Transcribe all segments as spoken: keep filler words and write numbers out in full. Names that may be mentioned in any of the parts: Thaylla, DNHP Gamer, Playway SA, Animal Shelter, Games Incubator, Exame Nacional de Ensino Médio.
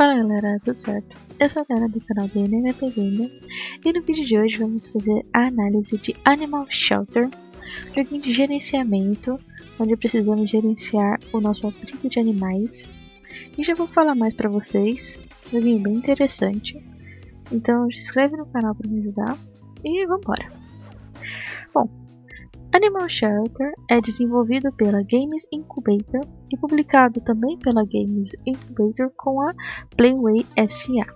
Fala galera, tudo certo? Eu sou a Thaylla do canal D N H P Gamer e no vídeo de hoje vamos fazer a análise de Animal Shelter, joguinho de gerenciamento, onde precisamos gerenciar o nosso abrigo de animais. E já vou falar mais pra vocês, joguinho bem interessante, então se inscreve no canal pra me ajudar e vambora! Bom, Animal Shelter é desenvolvido pela Games Incubator e publicado também pela Games Incubator com a Playway S A.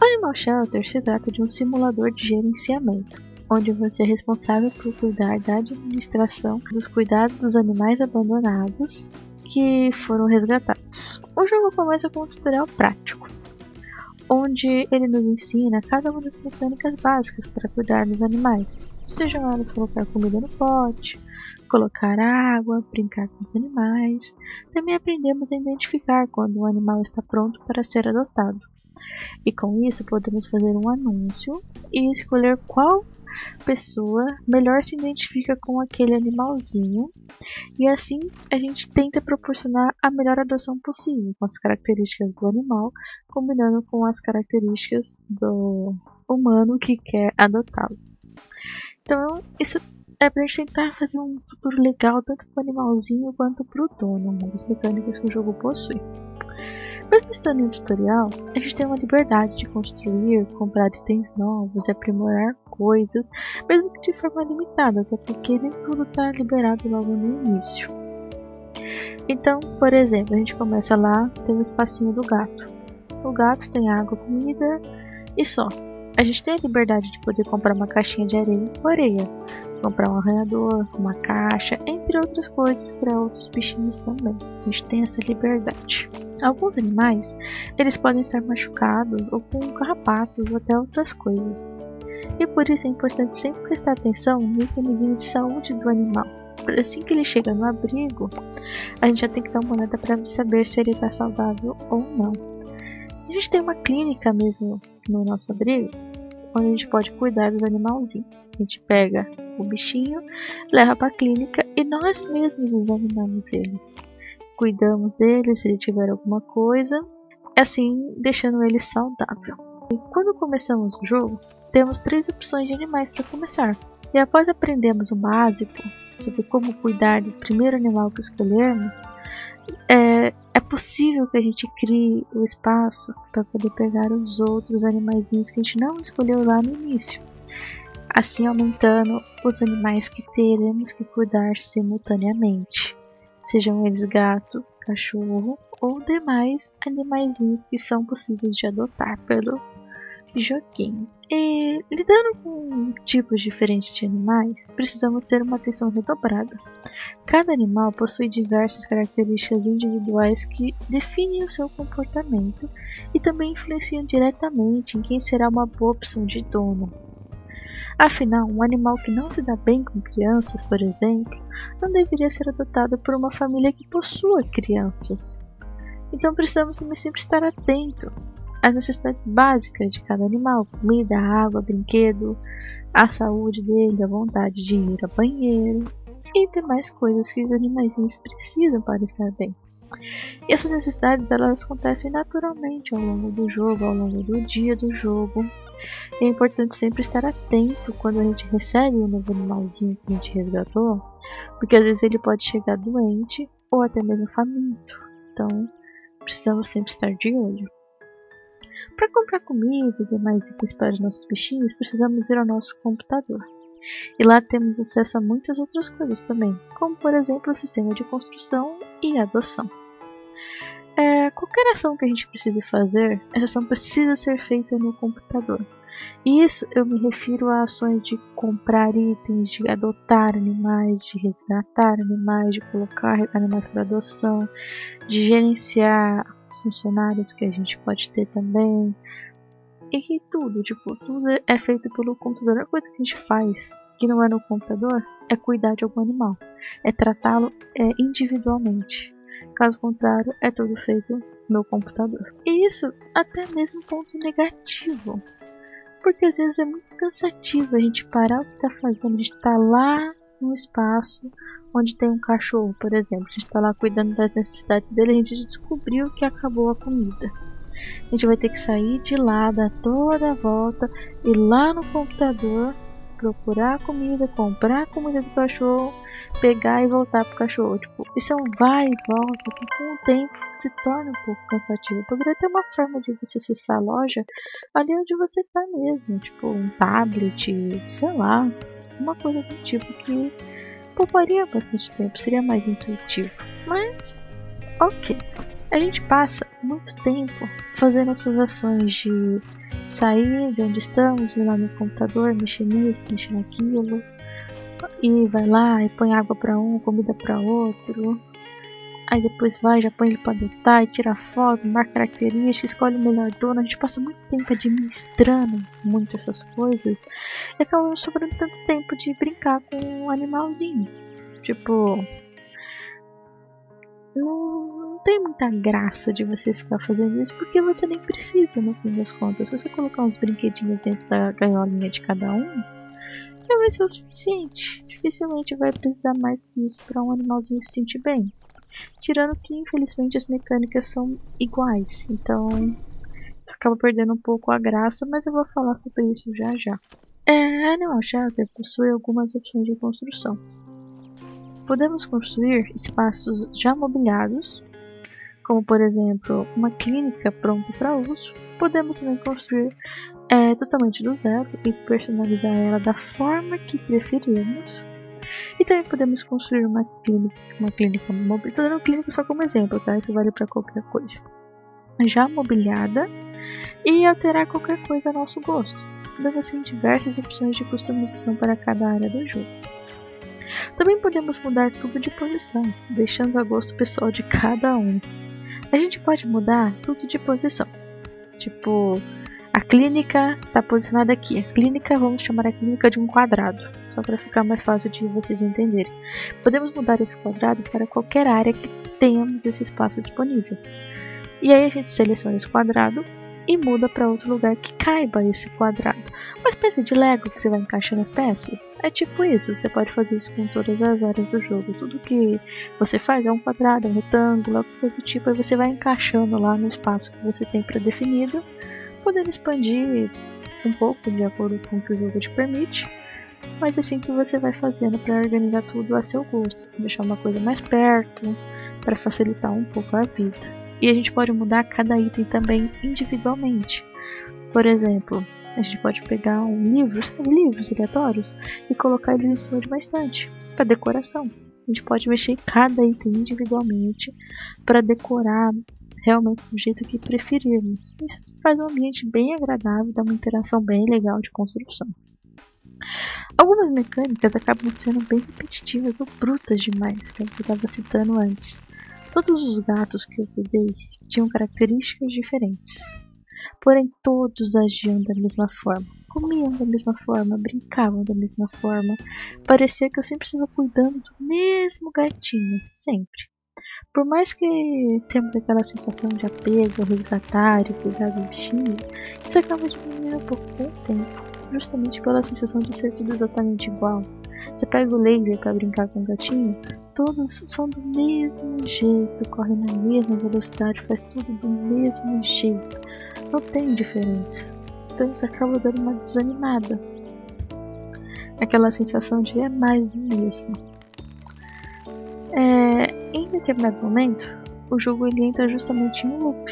Animal Shelter se trata de um simulador de gerenciamento, onde você é responsável por cuidar da administração dos cuidados dos animais abandonados que foram resgatados. O jogo começa com um tutorial prático, onde ele nos ensina cada uma das mecânicas básicas para cuidar dos animais. Sejam elas colocar comida no pote, colocar água, brincar com os animais. Também aprendemos a identificar quando o animal está pronto para ser adotado. E com isso podemos fazer um anúncio e escolher qual pessoa melhor se identifica com aquele animalzinho. E assim a gente tenta proporcionar a melhor adoção possível, com as características do animal, combinando com as características do humano que quer adotá-lo. Então, isso é pra gente tentar fazer um futuro legal tanto pro animalzinho quanto pro dono, né, das mecânicas que o jogo possui. Mesmo estando no tutorial, a gente tem uma liberdade de construir, comprar itens novos, aprimorar coisas, mesmo que de forma limitada, até porque nem tudo tá liberado logo no início. Então, por exemplo, a gente começa lá, tem um espacinho do gato. O gato tem água, comida e só. A gente tem a liberdade de poder comprar uma caixinha de areia com areia, comprar um arranhador, uma caixa, entre outras coisas para outros bichinhos também. A gente tem essa liberdade. Alguns animais, eles podem estar machucados ou com carrapatos ou até outras coisas. E por isso é importante sempre prestar atenção no mecanismo de saúde do animal. Assim que ele chega no abrigo, a gente já tem que dar uma olhada para saber se ele está saudável ou não. A gente tem uma clínica mesmo no nosso abrigo, onde a gente pode cuidar dos animalzinhos. A gente pega o bichinho, leva para a clínica e nós mesmos examinamos ele. Cuidamos dele se ele tiver alguma coisa, assim deixando ele saudável. E quando começamos o jogo, temos três opções de animais para começar. E após aprendermos o básico sobre como cuidar do primeiro animal que escolhermos, é, é possível que a gente crie o espaço para poder pegar os outros animaizinhos que a gente não escolheu lá no início, assim aumentando os animais que teremos que cuidar simultaneamente, sejam eles gato, cachorro ou demais animaizinhos que são possíveis de adotar pelo joguinho. E lidando com tipos diferentes de animais, precisamos ter uma atenção redobrada. Cada animal possui diversas características individuais que definem o seu comportamento e também influenciam diretamente em quem será uma boa opção de dono. Afinal, um animal que não se dá bem com crianças, por exemplo, não deveria ser adotado por uma família que possua crianças. Então precisamos também sempre estar atento as necessidades básicas de cada animal, comida, água, brinquedo, a saúde dele, a vontade de ir ao banheiro e demais coisas que os animaizinhos precisam para estar bem. E essas necessidades elas acontecem naturalmente ao longo do jogo, ao longo do dia do jogo. É importante sempre estar atento quando a gente recebe um novo animalzinho que a gente resgatou, porque às vezes ele pode chegar doente ou até mesmo faminto, então precisamos sempre estar de olho. Para comprar comida e demais itens para os nossos bichinhos, precisamos ir ao nosso computador. E lá temos acesso a muitas outras coisas também, como por exemplo o sistema de construção e adoção. É, qualquer ação que a gente precise fazer, essa ação precisa ser feita no computador. E isso eu me refiro a ações de comprar itens, de adotar animais, de resgatar animais, de colocar animais para adoção, de gerenciar funcionários que a gente pode ter também, e que tudo, tipo, tudo é feito pelo computador. A coisa que a gente faz que não é no computador é cuidar de algum animal, é tratá-lo é, individualmente. Caso contrário, é tudo feito no computador. E isso até mesmo ponto negativo, porque às vezes é muito cansativo a gente parar o que está fazendo, a gente está lá no espaço onde tem um cachorro, por exemplo, a gente está lá cuidando das necessidades dele, a gente descobriu que acabou a comida. a gente vai ter que sair de lá, dar toda a volta, ir lá no computador, procurar comida, comprar comida do cachorro, pegar e voltar pro cachorro. Tipo, isso é um vai e volta que com o tempo se torna um pouco cansativo. Poderia ter uma forma de você acessar a loja ali onde você tá mesmo, tipo um tablet, sei lá, uma coisa do tipo que pouparia bastante tempo, seria mais intuitivo. Mas, ok. A gente passa muito tempo fazendo essas ações de sair de onde estamos, ir lá no computador, mexer nisso, mexer naquilo, e vai lá e põe água para um, comida para outro, aí depois vai, já põe ele para adotar e tira foto, marca característica, escolhe o melhor dono. A gente passa muito tempo administrando muito essas coisas e acaba sobrando tanto tempo de brincar com um animalzinho. Tipo, não tem muita graça de você ficar fazendo isso, porque você nem precisa no fim das contas. Se você colocar uns brinquedinhos dentro da gaiolinha de cada um, já vai ser o suficiente. Dificilmente vai precisar mais que isso para um animalzinho se sentir bem. Tirando que, infelizmente, as mecânicas são iguais, então isso acaba perdendo um pouco a graça, mas eu vou falar sobre isso já já. É, Animal Shelter possui algumas opções de construção. Podemos construir espaços já mobiliados, como por exemplo uma clínica pronta para uso. Podemos também construir é, totalmente do zero e personalizar ela da forma que preferirmos. E também podemos construir uma clínica, uma clínica mobiliada. Estou dando clínica só como exemplo, tá? Isso vale para qualquer coisa. Já mobiliada e alterar qualquer coisa a nosso gosto, dando assim diversas opções de customização para cada área do jogo. Também podemos mudar tudo de posição, deixando a gosto pessoal de cada um. A gente pode mudar tudo de posição. Tipo, a clínica está posicionada aqui. A clínica, vamos chamar a clínica de um quadrado, só para ficar mais fácil de vocês entenderem. Podemos mudar esse quadrado para qualquer área que tenhamos esse espaço disponível. E aí a gente seleciona esse quadrado e muda para outro lugar que caiba esse quadrado. Uma espécie de Lego que você vai encaixando as peças. É tipo isso, você pode fazer isso com todas as áreas do jogo. Tudo que você faz é um quadrado, é um retângulo, alguma coisa do tipo, e você vai encaixando lá no espaço que você tem pré-definido, podendo expandir um pouco de acordo com o que o jogo te permite. Mas é assim que você vai fazendo para organizar tudo a seu gosto, deixar uma coisa mais perto, para facilitar um pouco a vida. E a gente pode mudar cada item também individualmente. Por exemplo, a gente pode pegar um livro, sabe, livros aleatórios, e colocar eles em cima de uma estante, para decoração. A gente pode mexer cada item individualmente, para decorar realmente do jeito que preferirmos. Isso faz um ambiente bem agradável, dá uma interação bem legal de construção. Algumas mecânicas acabam sendo bem repetitivas ou brutas demais, que eu estava citando antes. Todos os gatos que eu cuidei tinham características diferentes, porém todos agiam da mesma forma, comiam da mesma forma, brincavam da mesma forma. Parecia que eu sempre estava cuidando do mesmo gatinho, sempre. Por mais que temos aquela sensação de apego, resgatar e cuidar dos bichinhos, isso acaba diminuindo um pouco com o tempo, justamente pela sensação de ser tudo exatamente igual. Você pega o laser para brincar com o gatinho, todos são do mesmo jeito, correm na mesma velocidade, faz tudo do mesmo jeito, não tem diferença. Então isso acaba dando uma desanimada, aquela sensação de é mais do mesmo. É, em determinado momento, o jogo ele entra justamente em um loop,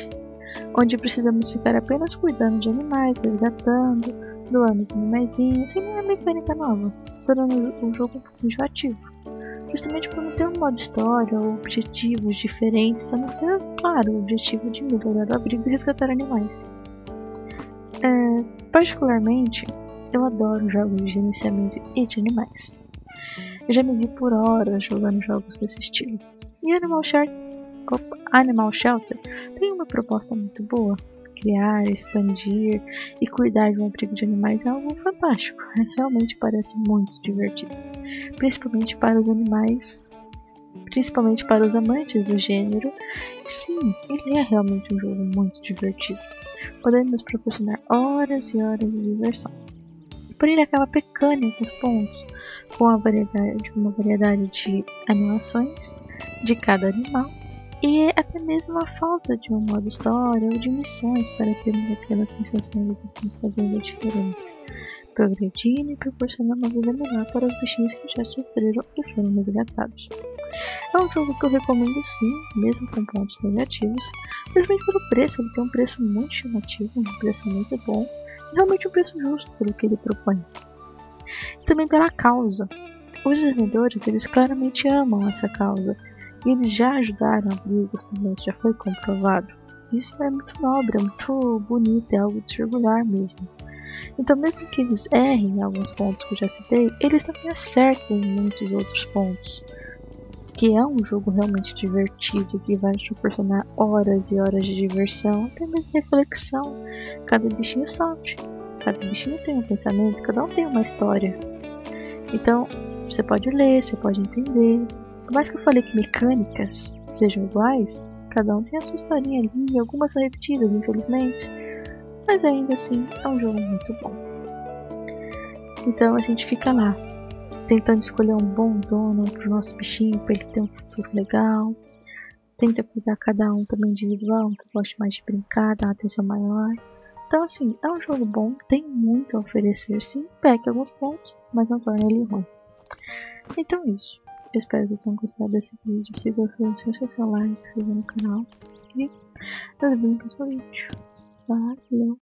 onde precisamos ficar apenas cuidando de animais, resgatando, doando os animaizinhos, sem nenhuma mecânica nova, tornando o jogo um pouco enjoativo. Justamente por não ter um modo história ou objetivos diferentes, a não ser, claro, o objetivo de melhorar o abrigo e resgatar animais. É, particularmente, eu adoro jogos de gerenciamento e de animais. Eu já me vi por horas jogando jogos desse estilo. E Animal Shelter, Animal Shelter tem uma proposta muito boa. Criar, expandir e cuidar de um abrigo de animais é algo fantástico. Realmente parece muito divertido, principalmente para os animais, principalmente para os amantes do gênero. Sim, ele é realmente um jogo muito divertido, podendo nos proporcionar horas e horas de diversão. Porém, ele acaba pecando em alguns pontos, com a variedade, uma variedade de animações de cada animal e até mesmo a falta de um modo história ou de missões para termos aquela sensação de que estamos fazendo a diferença, progredindo e proporcionando uma vida melhor para os bichinhos que já sofreram e foram resgatados. É um jogo que eu recomendo sim, mesmo com pontos negativos, principalmente pelo preço. Ele tem um preço muito chamativo, um preço muito bom, e realmente um preço justo pelo que ele propõe. E também pela causa. Os desenvolvedores, eles claramente amam essa causa, e eles já ajudaram abrigos também, isso já foi comprovado. Isso é muito nobre, é muito bonito, é algo de se orgulhar mesmo. Então, mesmo que eles errem em alguns pontos que eu já citei, eles também acertam em muitos outros pontos. Que é um jogo realmente divertido, que vai te proporcionar horas e horas de diversão, até mesmo reflexão. Cada bichinho sofre, cada bichinho tem um pensamento, cada um tem uma história. Então, você pode ler, você pode entender. Por mais que eu falei que mecânicas sejam iguais, cada um tem a sua historinha ali, algumas são repetidas, infelizmente. Mas ainda assim, é um jogo muito bom. Então a gente fica lá, tentando escolher um bom dono para o nosso bichinho, para ele ter um futuro legal. Tenta cuidar cada um também individual, que goste mais de brincar, dar uma atenção maior. Então assim, é um jogo bom, tem muito a oferecer sim, peca alguns pontos, mas não torna ele ruim. Então é isso, eu espero que vocês tenham gostado desse vídeo. Se gostou, deixa seu like, se inscreva no canal e até o próximo vídeo. Valeu!